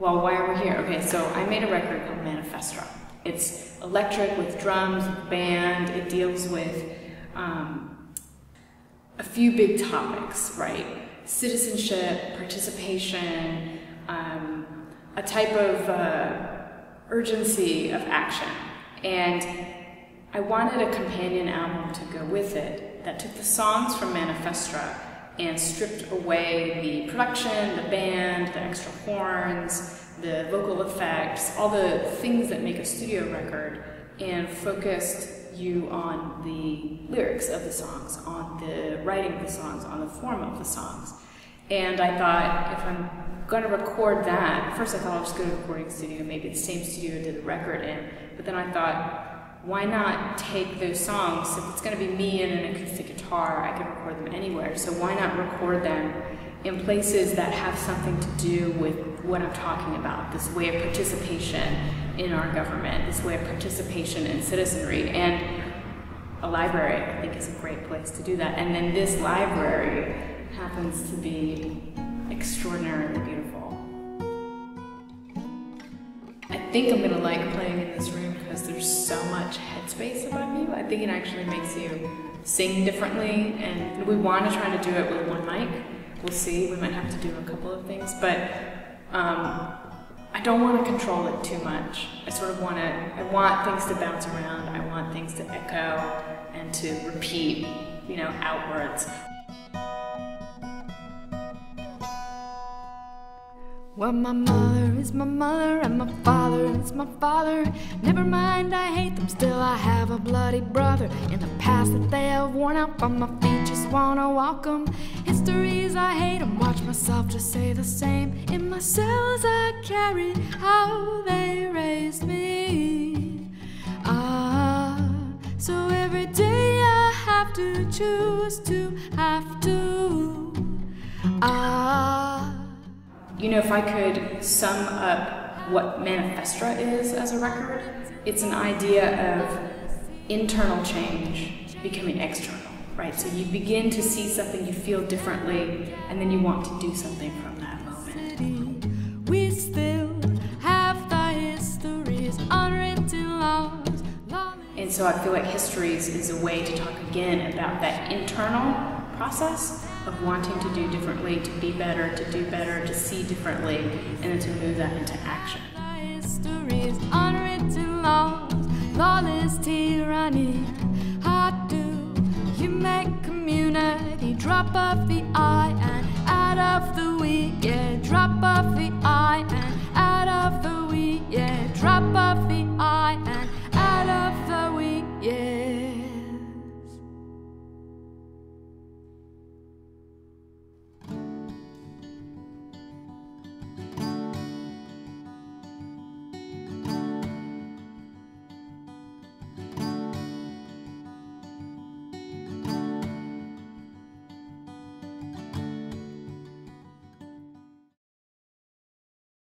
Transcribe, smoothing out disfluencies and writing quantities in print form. Well, why are we here? Okay, so I made a record called Manifestra. It's electric with drums, band. It deals with a few big topics, right? Citizenship, participation, a type of urgency of action. And I wanted a companion album to go with it that took the songs from Manifestra and stripped away the production, the band, the extra horns, the vocal effects, all the things that make a studio record, and focused you on the lyrics of the songs, on the writing of the songs, on the form of the songs. And I thought, if I'm going to record that, first I thought I'll just go to a recording studio, maybe the same studio I did the record in, but then I thought, why not take those songs? If it's going to be me and an acoustic guitar, I can record them anywhere, so why not record them in places that have something to do with what I'm talking about, this way of participation in our government, this way of participation in citizenry. And a library, I think, is a great place to do that. And then this library happens to be extraordinarily beautiful. I think I'm going to like playing in this room because there's so much headspace about you. I think it actually makes you sing differently, and we want to try to do it with one mic. We'll see, we might have to do a couple of things, but I don't want to control it too much. I sort of want to, I want things to bounce around, I want things to echo and to repeat, you know, outwards. Well, my mother is my mother, and my father is my father. Never mind, I hate them, still I have a bloody brother. In the past that they have worn out, but my feet just wanna walk them. Histories, I hate them, watch myself just say the same. In my cells I carry how they raised me. So every day I have to choose to have to. You know, if I could sum up what Manifestra is as a record, it's an idea of internal change becoming external, right? So you begin to see something, you feel differently, and then you want to do something from that moment. We still have the histories, unwritten laws. And so I feel like Histories is a way to talk again about that internal process of wanting to do differently, to be better, to do better, to see differently, and then to move that into action. History's unwritten laws, lawless tyranny, how do you make community? Drop off the I and add up the we, yeah, drop off the I.